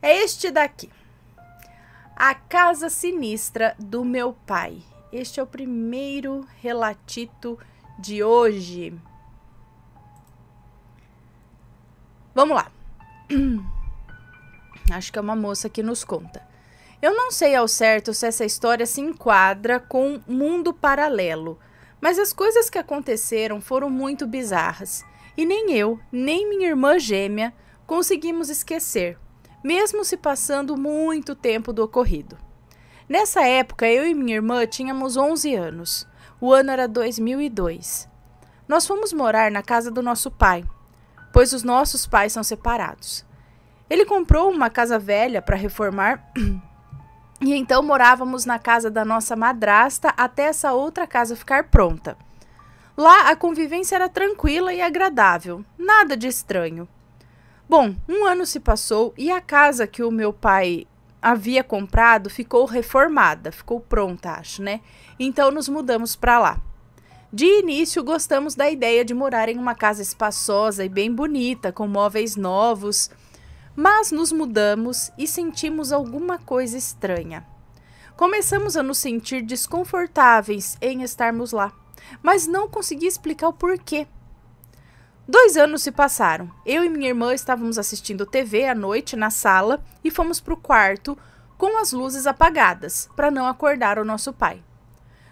É este daqui. A Casa Sinistra do Meu Pai. Este é o primeiro relatito de hoje. Vamos lá. Acho que é uma moça que nos conta. Eu não sei ao certo se essa história se enquadra com mundo paralelo, mas as coisas que aconteceram foram muito bizarras. E nem eu, nem minha irmã gêmea conseguimos esquecer, mesmo se passando muito tempo do ocorrido. Nessa época, eu e minha irmã tínhamos 11 anos. O ano era 2002. Nós fomos morar na casa do nosso pai, pois os nossos pais são separados. Ele comprou uma casa velha para reformar e então morávamos na casa da nossa madrasta até essa outra casa ficar pronta. Lá a convivência era tranquila e agradável, nada de estranho. Bom, um ano se passou e a casa que o meu pai havia comprado ficou reformada, ficou pronta, acho, né? Então nos mudamos para lá. De início gostamos da ideia de morar em uma casa espaçosa e bem bonita, com móveis novos, mas nos mudamos e sentimos alguma coisa estranha. Começamos a nos sentir desconfortáveis em estarmos lá, mas não consegui explicar o porquê. 2 anos se passaram. Eu e minha irmã estávamos assistindo TV à noite na sala e fomos para o quarto com as luzes apagadas, para não acordar o nosso pai.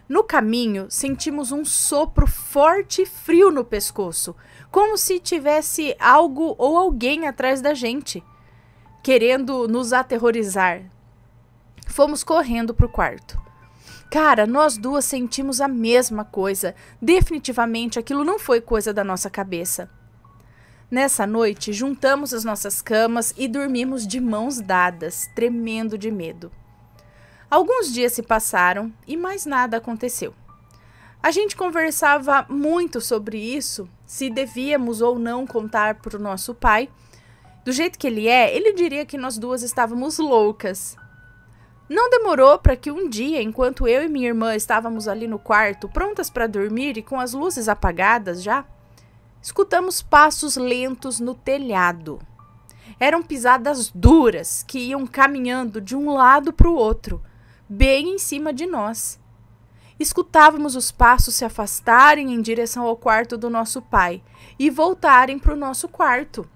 No caminho, sentimos um sopro forte e frio no pescoço, como se tivesse algo ou alguém atrás da gente, querendo nos aterrorizar. Fomos correndo para o quarto. Cara, nós duas sentimos a mesma coisa. Definitivamente aquilo não foi coisa da nossa cabeça. Nessa noite, juntamos as nossas camas e dormimos de mãos dadas, tremendo de medo. Alguns dias se passaram e mais nada aconteceu. A gente conversava muito sobre isso, se devíamos ou não contar para o nosso pai. Do jeito que ele é, ele diria que nós duas estávamos loucas. Não demorou para que um dia, enquanto eu e minha irmã estávamos ali no quarto, prontas para dormir e com as luzes apagadas já, escutamos passos lentos no telhado. Eram pisadas duras que iam caminhando de um lado para o outro, bem em cima de nós. Escutávamos os passos se afastarem em direção ao quarto do nosso pai e voltarem para o nosso quarto.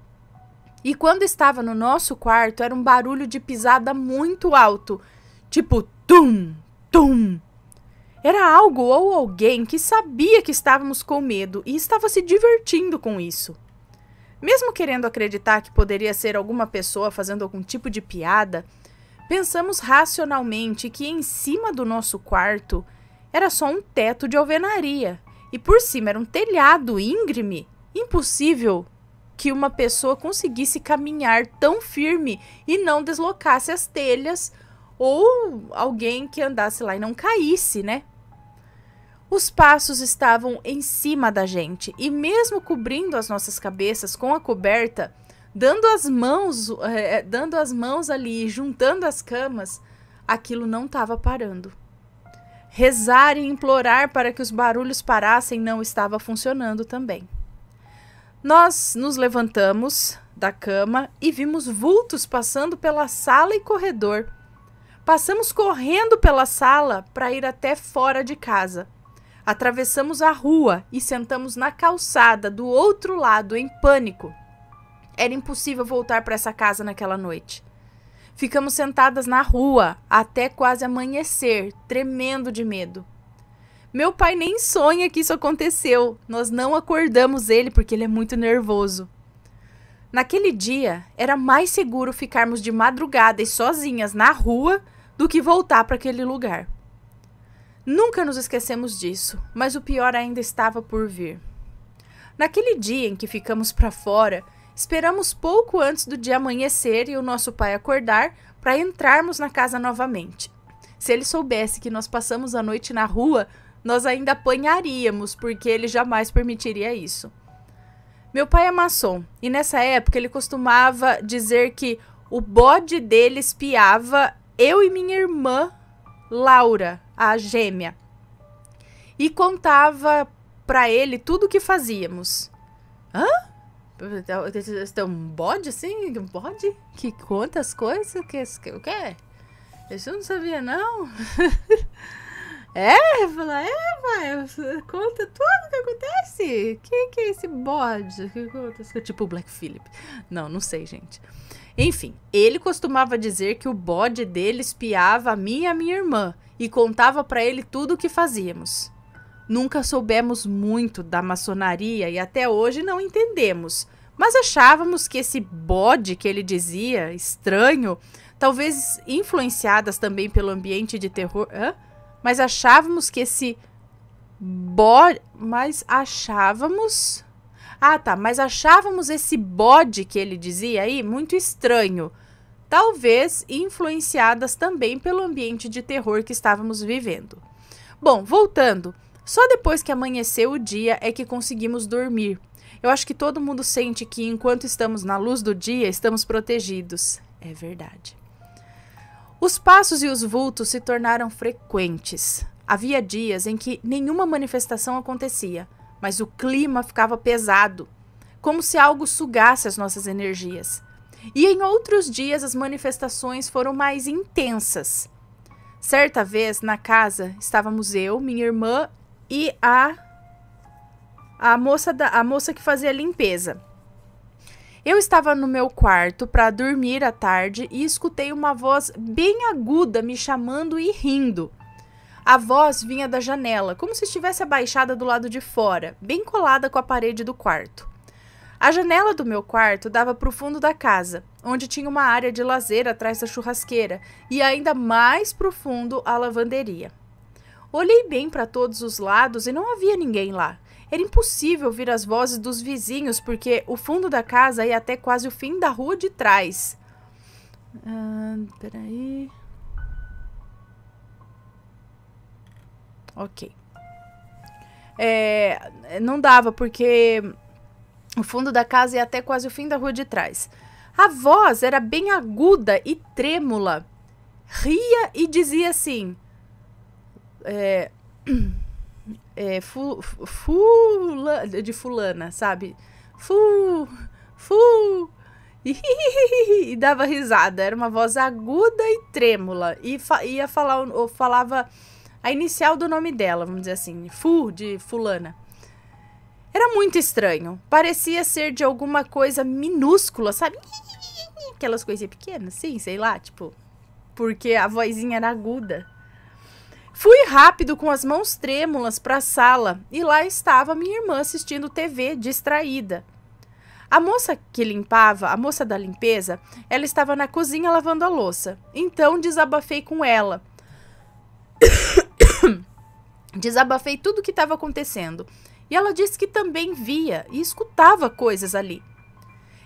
E quando estava no nosso quarto, era um barulho de pisada muito alto, tipo tum, tum. Era algo ou alguém que sabia que estávamos com medo e estava se divertindo com isso. Mesmo querendo acreditar que poderia ser alguma pessoa fazendo algum tipo de piada, pensamos racionalmente que em cima do nosso quarto era só um teto de alvenaria e por cima era um telhado íngreme, impossível que uma pessoa conseguisse caminhar tão firme e não deslocasse as telhas ou alguém que andasse lá e não caísse, né? Os passos estavam em cima da gente e mesmo cobrindo as nossas cabeças com a coberta, dando as mãos ali, juntando as camas, aquilo não estava parando. Rezar e implorar para que os barulhos parassem não estava funcionando também. Nós nos levantamos da cama e vimos vultos passando pela sala e corredor. Passamos correndo pela sala para ir até fora de casa. Atravessamos a rua e sentamos na calçada do outro lado em pânico. Era impossível voltar para essa casa naquela noite. Ficamos sentadas na rua até quase amanhecer, tremendo de medo. Meu pai nem sonha que isso aconteceu. Nós não acordamos ele porque ele é muito nervoso. Naquele dia, era mais seguro ficarmos de madrugada e sozinhas na rua do que voltar para aquele lugar. Nunca nos esquecemos disso, mas o pior ainda estava por vir. Naquele dia em que ficamos para fora, esperamos pouco antes do dia amanhecer e o nosso pai acordar para entrarmos na casa novamente. Se ele soubesse que nós passamos a noite na rua, nós ainda apanharíamos, porque ele jamais permitiria isso. Meu pai é maçom, e nessa época ele costumava dizer que o bode dele espiava eu e minha irmã, Laura, a gêmea, e contava pra ele tudo o que fazíamos. Hã? Tem um bode assim? Um bode? Que conta as coisas? Que o quê? Isso eu não sabia, não. Fala, vai, conta tudo que acontece. Que é esse bode? Que conta? Tipo o Black Phillip. Não, não sei, gente. Enfim, ele costumava dizer que o bode dele espiava a mim e a minha irmã e contava pra ele tudo o que fazíamos. Nunca soubemos muito da maçonaria e até hoje não entendemos, mas achávamos que esse bode que ele dizia, estranho, talvez influenciadas também pelo ambiente de terror, mas achávamos esse bode que ele dizia aí muito estranho, talvez influenciadas também pelo ambiente de terror que estávamos vivendo. Bom, voltando... Só depois que amanheceu o dia é que conseguimos dormir. Eu acho que todo mundo sente que enquanto estamos na luz do dia, estamos protegidos. É verdade. Os passos e os vultos se tornaram frequentes. Havia dias em que nenhuma manifestação acontecia, mas o clima ficava pesado, como se algo sugasse as nossas energias. E em outros dias as manifestações foram mais intensas. Certa vez, na casa, estávamos eu, minha irmã e a moça que fazia a limpeza. Eu estava no meu quarto para dormir à tarde e escutei uma voz bem aguda me chamando e rindo. A voz vinha da janela, como se estivesse abaixada do lado de fora, bem colada com a parede do quarto. A janela do meu quarto dava para o fundo da casa, onde tinha uma área de lazer atrás da churrasqueira e ainda mais para o fundo a lavanderia. Olhei bem para todos os lados e não havia ninguém lá. Era impossível ouvir as vozes dos vizinhos, porque o fundo da casa ia até quase o fim da rua de trás. Peraí. Ok. Não dava, porque o fundo da casa ia até quase o fim da rua de trás. A voz era bem aguda e trêmula. Ria e dizia assim... fulana, sabe? E dava risada. Era uma voz aguda e trêmula. E falava a inicial do nome dela, vamos dizer assim, de fulana. Era muito estranho. Parecia ser de alguma coisa minúscula, sabe? Aquelas coisinhas pequenas, sim, sei lá, tipo... Porque a vozinha era aguda. Fui rápido com as mãos trêmulas para a sala e lá estava minha irmã assistindo TV, distraída. A moça que limpava, a moça da limpeza, ela estava na cozinha lavando a louça. Então desabafei com ela. Desabafei tudo o que estava acontecendo. E ela disse que também via e escutava coisas ali.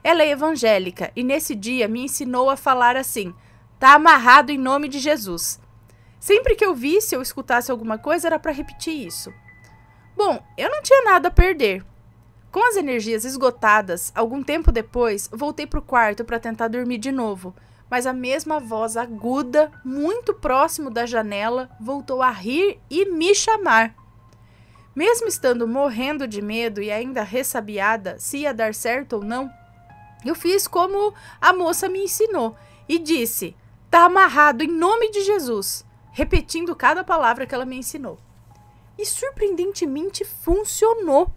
Ela é evangélica e nesse dia me ensinou a falar assim: "Tá amarrado em nome de Jesus". Sempre que eu visse ou escutasse alguma coisa, era para repetir isso. Bom, eu não tinha nada a perder. Com as energias esgotadas, algum tempo depois, voltei para o quarto para tentar dormir de novo. Mas a mesma voz aguda, muito próximo da janela, voltou a rir e me chamar. Mesmo estando morrendo de medo e ainda ressabiada se ia dar certo ou não, eu fiz como a moça me ensinou e disse: "Tá amarrado em nome de Jesus", repetindo cada palavra que ela me ensinou. E surpreendentemente funcionou.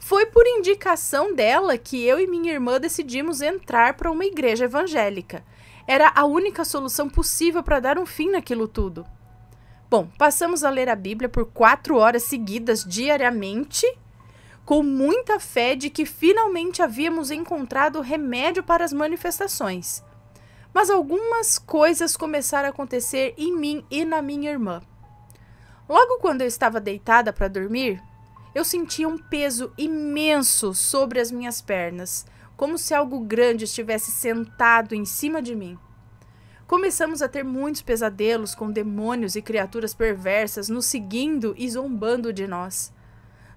Foi por indicação dela que eu e minha irmã decidimos entrar para uma igreja evangélica. Era a única solução possível para dar um fim naquilo tudo. Bom, passamos a ler a Bíblia por 4 horas seguidas diariamente, com muita fé de que finalmente havíamos encontrado o remédio para as manifestações. Mas algumas coisas começaram a acontecer em mim e na minha irmã. Logo quando eu estava deitada para dormir, eu sentia um peso imenso sobre as minhas pernas, como se algo grande estivesse sentado em cima de mim. Começamos a ter muitos pesadelos com demônios e criaturas perversas nos seguindo e zombando de nós.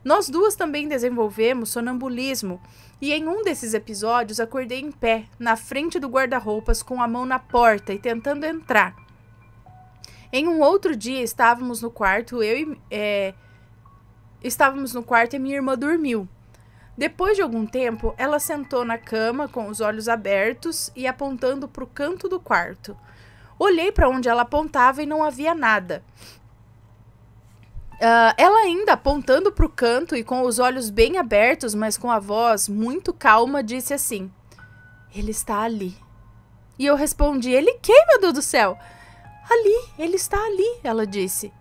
Nós duas também desenvolvemos sonambulismo e em um desses episódios acordei em pé, na frente do guarda-roupas com a mão na porta e tentando entrar. Em um outro dia estávamos no quarto, estávamos no quarto e minha irmã dormiu. Depois de algum tempo, ela sentou na cama com os olhos abertos e apontando para o canto do quarto. Olhei para onde ela apontava e não havia nada. Ela ainda apontando para o canto e com os olhos bem abertos, mas com a voz muito calma, disse assim: "Ele está ali." E eu respondi: "Ele quem, meu Deus do céu?" "Ali, ele está ali", ela disse.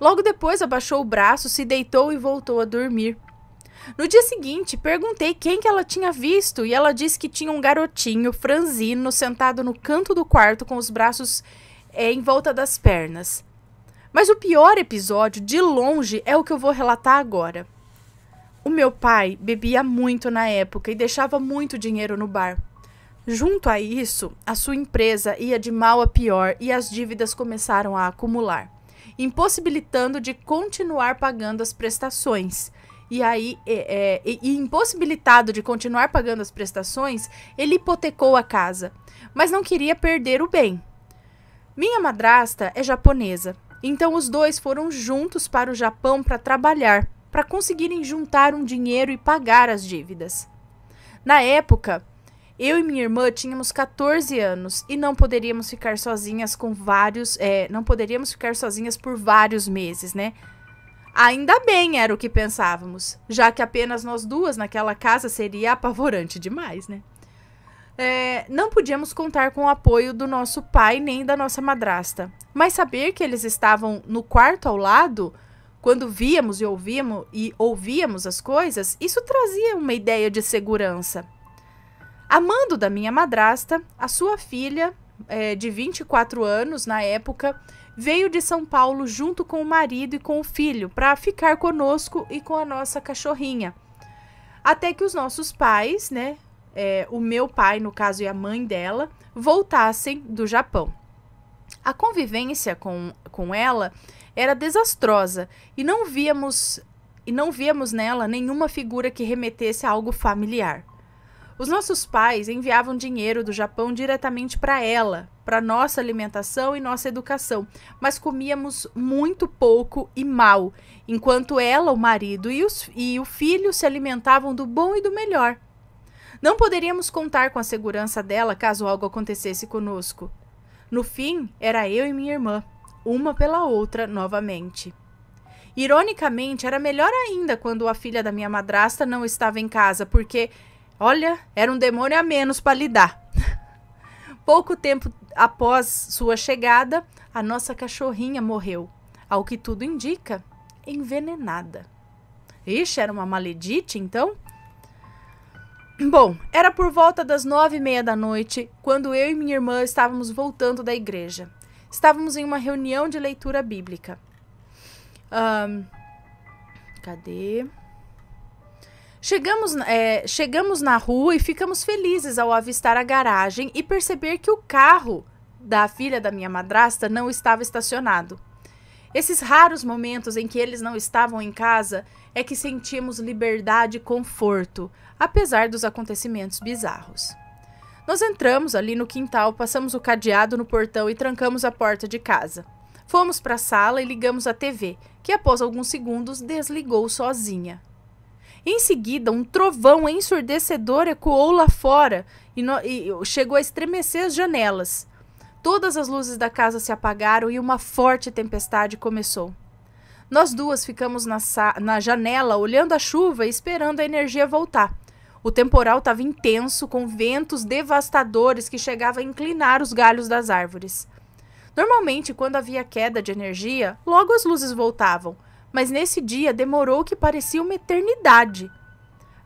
Logo depois abaixou o braço, se deitou e voltou a dormir. No dia seguinte, perguntei quem que ela tinha visto e ela disse que tinha um garotinho franzino sentado no canto do quarto com os braços em volta das pernas. Mas o pior episódio, de longe, é o que eu vou relatar agora. O meu pai bebia muito na época e deixava muito dinheiro no bar. Junto a isso, a sua empresa ia de mal a pior e as dívidas começaram a acumular, impossibilitando de continuar pagando as prestações. E aí, impossibilitado de continuar pagando as prestações, ele hipotecou a casa, mas não queria perder o bem. Minha madrasta é japonesa. Então, os dois foram juntos para o Japão para trabalhar, para conseguirem juntar um dinheiro e pagar as dívidas. Na época, eu e minha irmã tínhamos 14 anos e não poderíamos ficar sozinhas por vários meses, né? Ainda bem, era o que pensávamos, já que apenas nós duas naquela casa seria apavorante demais, né? Não podíamos contar com o apoio do nosso pai nem da nossa madrasta. Mas saber que eles estavam no quarto ao lado, quando víamos e ouvíamos as coisas, isso trazia uma ideia de segurança. A mando da minha madrasta, a sua filha, de 24 anos na época, veio de São Paulo junto com o marido e com o filho para ficar conosco e com a nossa cachorrinha. Até que os nossos pais, né? O meu pai, no caso, e a mãe dela, voltassem do Japão. A convivência com ela era desastrosa e não víamos nela nenhuma figura que remetesse a algo familiar. Os nossos pais enviavam dinheiro do Japão diretamente para ela, para nossa alimentação e nossa educação, mas comíamos muito pouco e mal, enquanto ela, o marido e o filho se alimentavam do bom e do melhor. Não poderíamos contar com a segurança dela caso algo acontecesse conosco. No fim, era eu e minha irmã, uma pela outra novamente. Ironicamente, era melhor ainda quando a filha da minha madrasta não estava em casa, porque, olha, era um demônio a menos para lidar. Pouco tempo após sua chegada, a nossa cachorrinha morreu, ao que tudo indica, envenenada. Ixi, era uma maledite, então? Bom, era por volta das 9h30 da noite, quando eu e minha irmã estávamos voltando da igreja. Estávamos em uma reunião de leitura bíblica. Chegamos na rua e ficamos felizes ao avistar a garagem e perceber que o carro da filha da minha madrasta não estava estacionado. Esses raros momentos em que eles não estavam em casa é que sentimos liberdade e conforto, apesar dos acontecimentos bizarros. Nós entramos ali no quintal, passamos o cadeado no portão e trancamos a porta de casa. Fomos para a sala e ligamos a TV, que após alguns segundos desligou sozinha. Em seguida, um trovão ensurdecedor ecoou lá fora e chegou a estremecer as janelas. Todas as luzes da casa se apagaram e uma forte tempestade começou. Nós duas ficamos na janela olhando a chuva e esperando a energia voltar. O temporal estava intenso, com ventos devastadores que chegavam a inclinar os galhos das árvores. Normalmente, quando havia queda de energia, logo as luzes voltavam, mas nesse dia demorou o que parecia uma eternidade.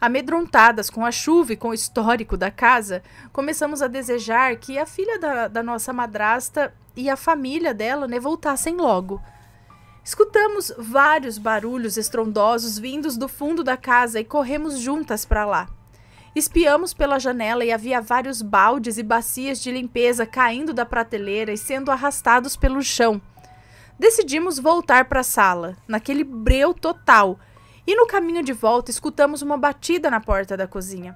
Amedrontadas com a chuva e com o histórico da casa, começamos a desejar que a filha da nossa madrasta e a família dela, né, voltassem logo. Escutamos vários barulhos estrondosos vindos do fundo da casa e corremos juntas para lá. Espiamos pela janela e havia vários baldes e bacias de limpeza caindo da prateleira e sendo arrastados pelo chão. Decidimos voltar para a sala, naquele breu total. E no caminho de volta, escutamos uma batida na porta da cozinha.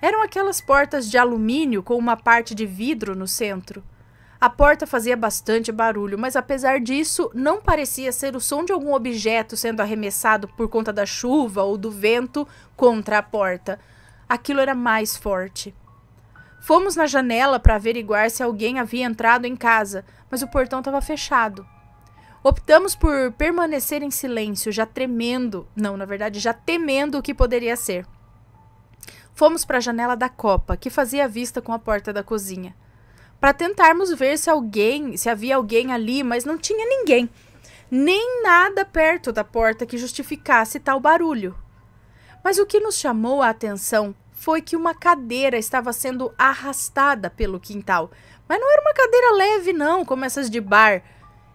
Eram aquelas portas de alumínio com uma parte de vidro no centro. A porta fazia bastante barulho, mas apesar disso, não parecia ser o som de algum objeto sendo arremessado por conta da chuva ou do vento contra a porta. Aquilo era mais forte. Fomos na janela para averiguar se alguém havia entrado em casa, mas o portão estava fechado. Optamos por permanecer em silêncio, já tremendo, não, na verdade, já temendo o que poderia ser. Fomos para a janela da copa, que fazia vista com a porta da cozinha, para tentarmos ver se havia alguém ali, mas não tinha ninguém, nem nada perto da porta que justificasse tal barulho. Mas o que nos chamou a atenção foi que uma cadeira estava sendo arrastada pelo quintal, mas não era uma cadeira leve não, como essas de bar.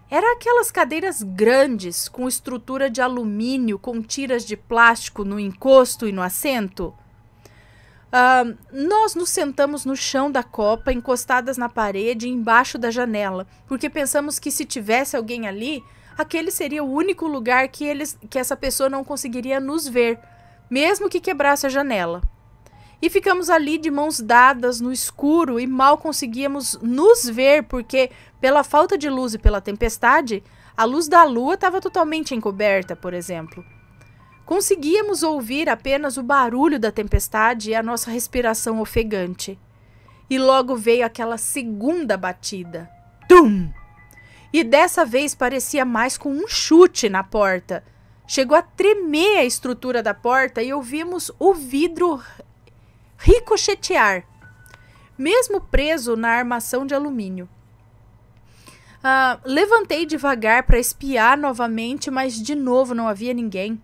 Era aquelas cadeiras grandes, com estrutura de alumínio, com tiras de plástico no encosto e no assento. Nós nos sentamos no chão da copa, encostadas na parede, embaixo da janela, porque pensamos que se tivesse alguém ali, aquele seria o único lugar que essa pessoa não conseguiria nos ver, mesmo que quebrasse a janela. E ficamos ali de mãos dadas no escuro e mal conseguíamos nos ver, porque pela falta de luz e pela tempestade, a luz da lua estava totalmente encoberta, por exemplo. Conseguíamos ouvir apenas o barulho da tempestade e a nossa respiração ofegante. E logo veio aquela segunda batida. Tum! E dessa vez parecia mais com um chute na porta. Chegou a tremer a estrutura da porta e ouvimos o vidro ricochetear, mesmo preso na armação de alumínio. Levantei devagar para espiar novamente, mas de novo não havia ninguém.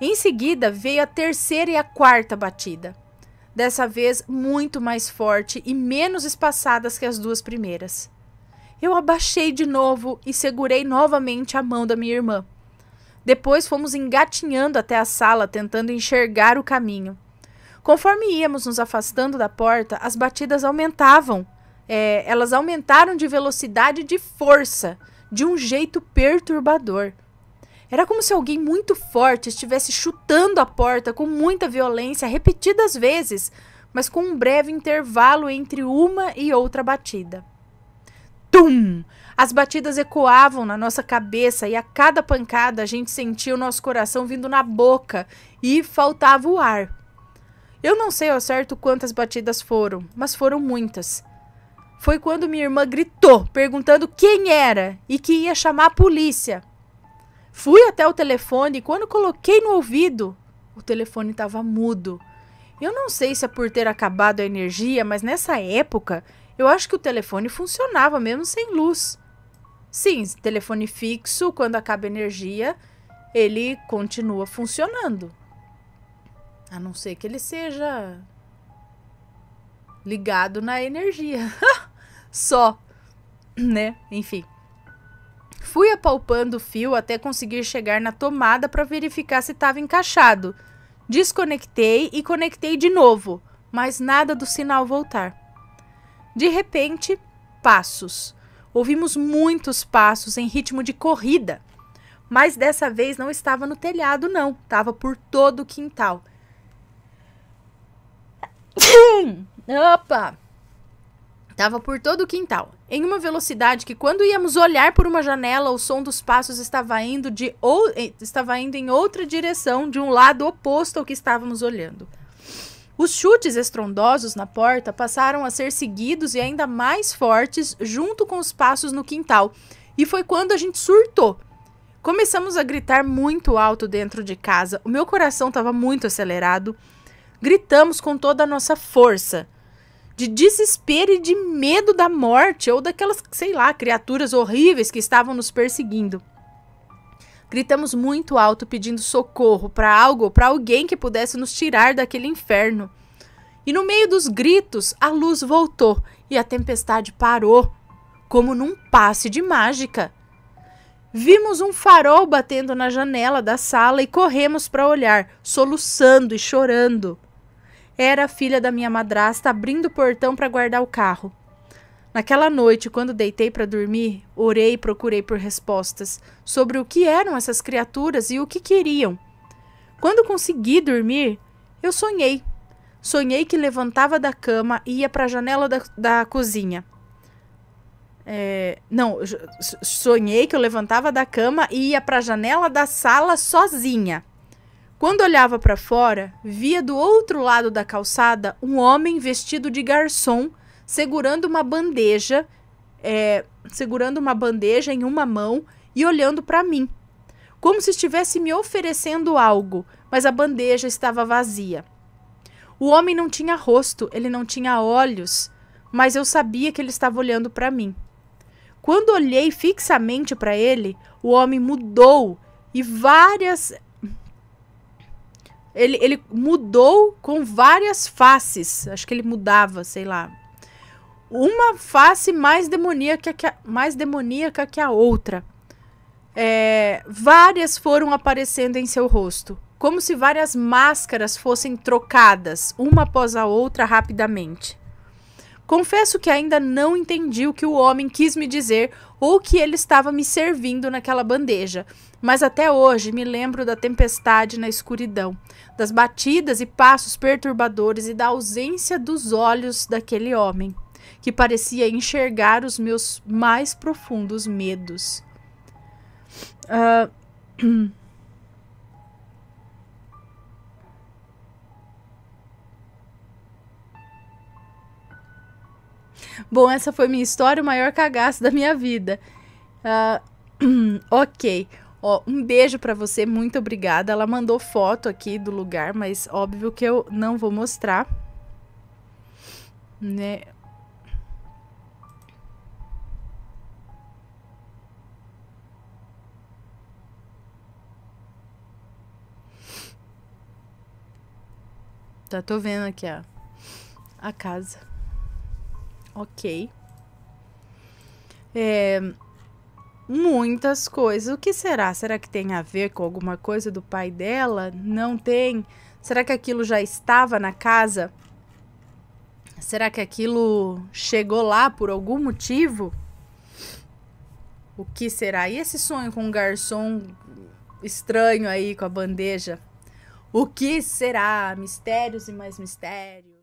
Em seguida, veio a terceira e a quarta batida. Dessa vez, muito mais forte e menos espaçadas que as duas primeiras. Eu abaixei de novo e segurei novamente a mão da minha irmã. Depois, fomos engatinhando até a sala, tentando enxergar o caminho. Conforme íamos nos afastando da porta, as batidas aumentavam. Elas aumentaram de velocidade e de força, de um jeito perturbador. Era como se alguém muito forte estivesse chutando a porta com muita violência, repetidas vezes, mas com um breve intervalo entre uma e outra batida. Tum! As batidas ecoavam na nossa cabeça e a cada pancada a gente sentia o nosso coração vindo na boca e faltava o ar. Eu não sei ao certo quantas batidas foram, mas foram muitas. Foi quando minha irmã gritou, perguntando quem era e que ia chamar a polícia. Fui até o telefone e quando coloquei no ouvido, o telefone estava mudo. Eu não sei se é por ter acabado a energia, mas nessa época, eu acho que o telefone funcionava mesmo sem luz. Sim, telefone fixo, quando acaba a energia, ele continua funcionando. A não ser que ele seja ligado na energia. Só, né? Enfim. Fui apalpando o fio até conseguir chegar na tomada para verificar se estava encaixado. Desconectei e conectei de novo, mas nada do sinal voltar. De repente, passos. Ouvimos muitos passos em ritmo de corrida, mas dessa vez não estava no telhado não, estava por todo o quintal. Opa! Estava por todo o quintal, em uma velocidade que quando íamos olhar por uma janela, o som dos passos estava indo em outra direção, de um lado oposto ao que estávamos olhando. Os chutes estrondosos na porta passaram a ser seguidos e ainda mais fortes, junto com os passos no quintal. E foi quando a gente surtou. Começamos a gritar muito alto dentro de casa. O meu coração estava muito acelerado. Gritamos com toda a nossa força. De desespero e de medo da morte ou daquelas, sei lá, criaturas horríveis que estavam nos perseguindo. Gritamos muito alto pedindo socorro para algo ou para alguém que pudesse nos tirar daquele inferno. E no meio dos gritos, a luz voltou e a tempestade parou, como num passe de mágica. Vimos um farol batendo na janela da sala e corremos para olhar, soluçando e chorando. Era a filha da minha madrasta abrindo o portão para guardar o carro. Naquela noite, quando deitei para dormir, orei e procurei por respostas sobre o que eram essas criaturas e o que queriam. Quando consegui dormir, eu sonhei. Sonhei que levantava da cama e ia para a janela da cozinha. Não, eu sonhei que eu levantava da cama e ia para a janela da sala sozinha. Quando olhava para fora, via do outro lado da calçada um homem vestido de garçom, segurando uma bandeja em uma mão e olhando para mim, como se estivesse me oferecendo algo, mas a bandeja estava vazia. O homem não tinha rosto, ele não tinha olhos, mas eu sabia que ele estava olhando para mim. Quando olhei fixamente para ele, o homem mudou e Ele mudou com várias faces. Acho que ele mudava, sei lá. Uma face mais demoníaca que a outra. Várias foram aparecendo em seu rosto, como se várias máscaras fossem trocadas, uma após a outra, rapidamente. Confesso que ainda não entendi o que o homem quis me dizer ou que ele estava me servindo naquela bandeja, mas até hoje me lembro da tempestade na escuridão, das batidas e passos perturbadores e da ausência dos olhos daquele homem, que parecia enxergar os meus mais profundos medos. Bom, essa foi minha história, o maior cagaço da minha vida. Ok. Ó, um beijo pra você, muito obrigada. Ela mandou foto aqui do lugar, mas óbvio que eu não vou mostrar, né? Tá, tô vendo aqui a casa. Ok. Muitas coisas. O que será? Será que tem a ver com alguma coisa do pai dela? Não tem? Será que aquilo já estava na casa? Será que aquilo chegou lá por algum motivo? O que será? E esse sonho com um garçom estranho aí, com a bandeja? O que será? Mistérios e mais mistérios.